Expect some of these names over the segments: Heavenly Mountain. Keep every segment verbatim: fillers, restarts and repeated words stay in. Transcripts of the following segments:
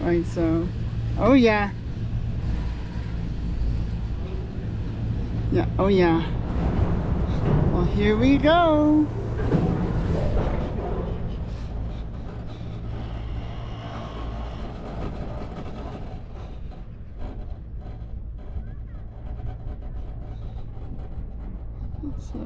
right? So, oh yeah. Yeah, oh yeah. Well, here we go. So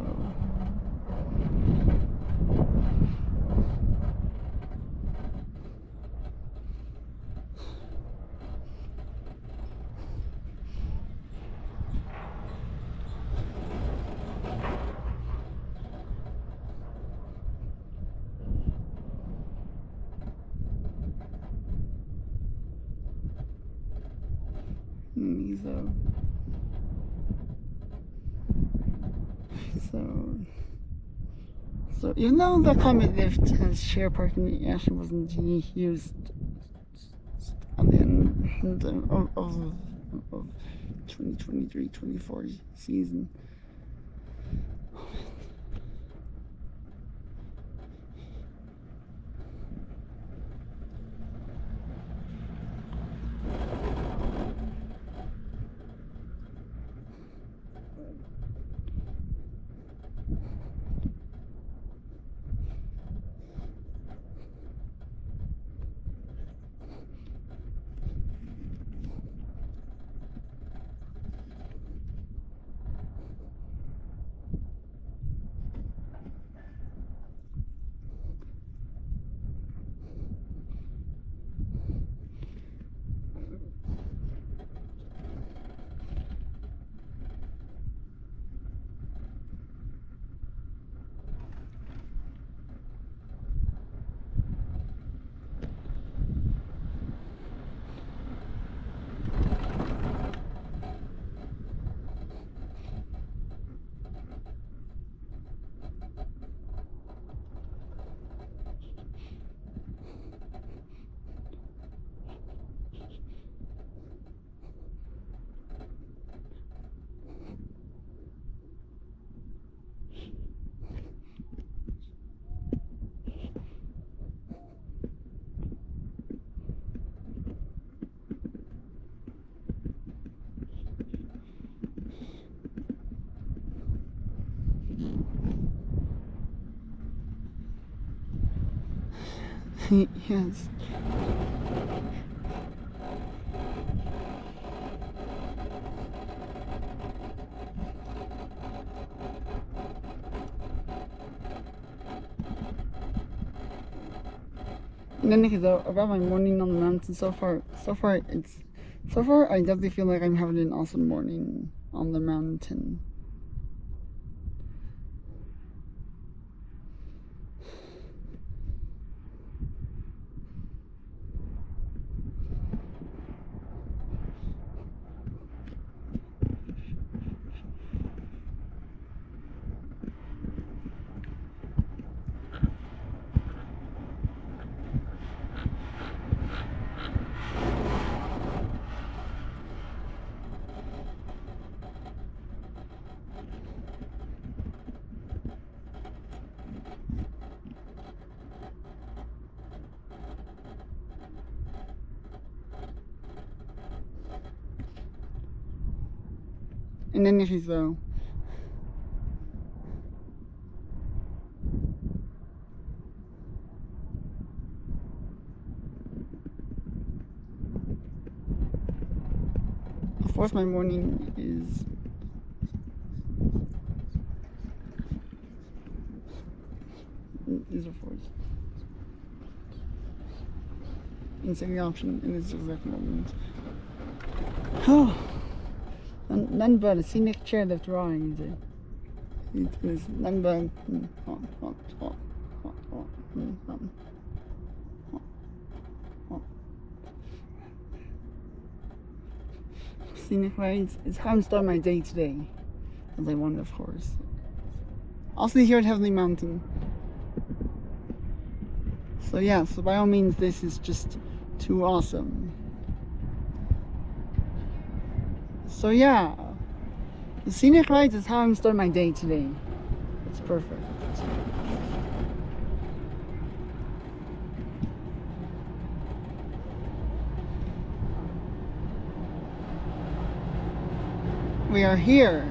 me though. So, so even though the climate lift and share parking actually wasn't used at the end of, of, of twenty twenty-three twenty-four season. Yes. And then because about my morning on the mountain, so far, so far it's, so far I definitely feel like I'm having an awesome morning on the mountain. And then she's though. Of course my morning is is of course in second option in this exact moment. Oh, none but a scenic chairlift ride. It is none but hot, hot, hot, hot, hot, hot, hot, hot. Scenic rides is how I'm starting my day today, as I want, of course. Also here at Heavenly Mountain. So yeah, so by all means, this is just too awesome. So yeah, the scenic rides is how I'm starting my day today. It's perfect. we are here.